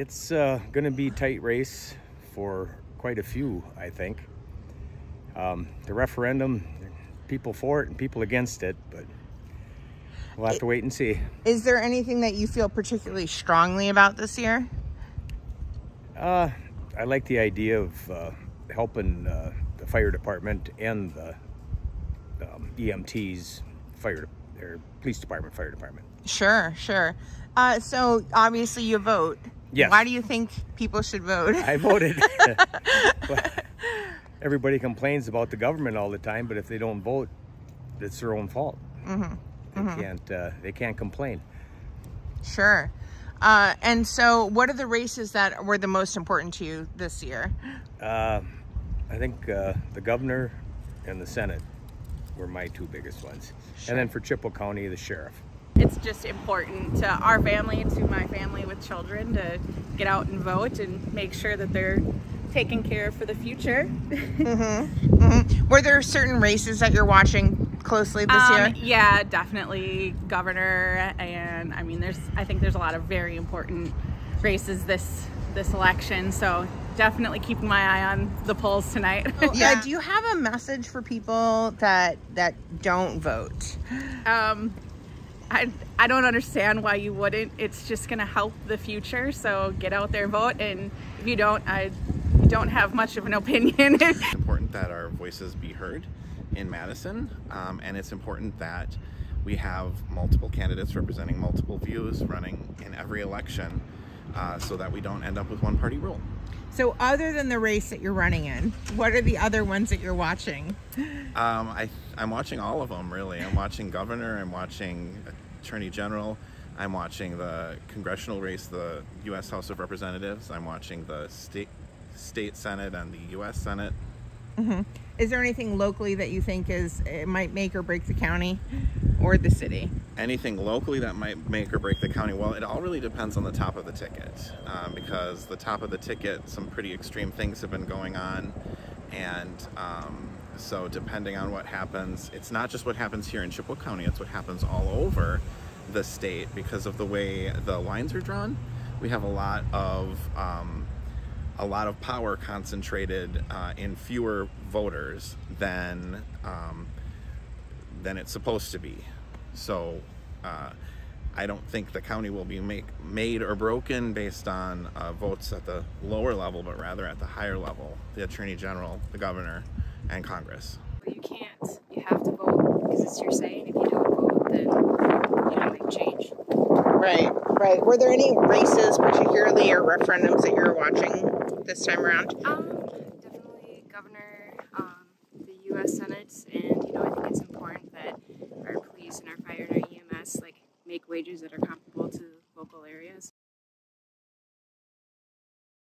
it's going to be a tight race for quite a few, I think. The referendum, people for it and people against it, but we'll have to wait and see. Is there anything that you feel particularly strongly about this year? I like the idea of helping the fire department and the EMTs, police department, fire department. Sure, sure. So obviously you vote. Yes. Why do you think people should vote? I voted. Everybody complains about the government all the time, but if they don't vote, it's their own fault. Mm-hmm. They can't complain. Sure. And so what are the races that were the most important to you this year? I think the governor and the Senate were my two biggest ones. Sure. And then for Chippewa County, the sheriff. It's just important to our family, to my family with children, to get out and vote and make sure that they're taken care of for the future. Mm-hmm. Mm-hmm. Were there certain races that you're watching closely this year? Yeah, definitely governor, and I mean, I think there's a lot of very important races this election, so definitely keeping my eye on the polls tonight. Yeah. Do you have a message for people that don't vote? I don't understand why you wouldn't. It's just gonna help the future, so get out there and vote, and if you don't, I don't have much of an opinion. It's important that our voices be heard in Madison, and it's important that we have multiple candidates representing multiple views running in every election, so that we don't end up with one party rule. So other than the race that you're running in, what are the other ones that you're watching? I'm watching all of them, really. I'm watching governor, I'm watching attorney general, I'm watching the congressional race, the U.S. House of Representatives, I'm watching the state Senate and the U.S. Senate. Mm-hmm. Is there anything locally that you think it might make or break the county or the city? Anything locally that might make or break the county? Well, it all really depends on the top of the ticket, because the top of the ticket, some pretty extreme things have been going on, and so depending on what happens, it's not just what happens here in Chippewa County, it's what happens all over the state because of the way the lines are drawn. We have a lot of power concentrated in fewer voters than it's supposed to be. So I don't think the county will be made or broken based on votes at the lower level, but rather at the higher level, the attorney general, the governor, and Congress. You can't, you have to vote because it's your say, and if you don't vote, then you don't make change. Right, right. Were there any races particularly or referendums that you were watching this time around? Definitely governor, the U.S. Senate, and I think it's important that our police and our fire and our EMS like make wages that are comparable to local areas.